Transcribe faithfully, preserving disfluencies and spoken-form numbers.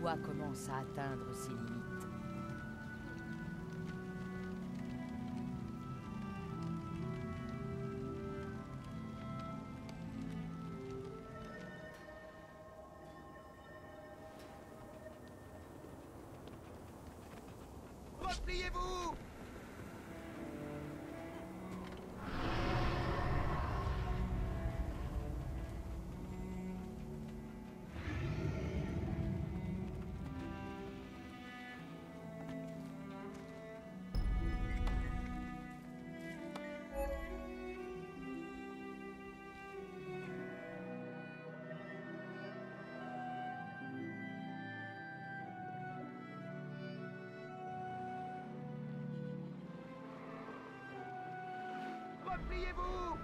loi commence à atteindre ses limites. Repliez-vous! Pliez-vous!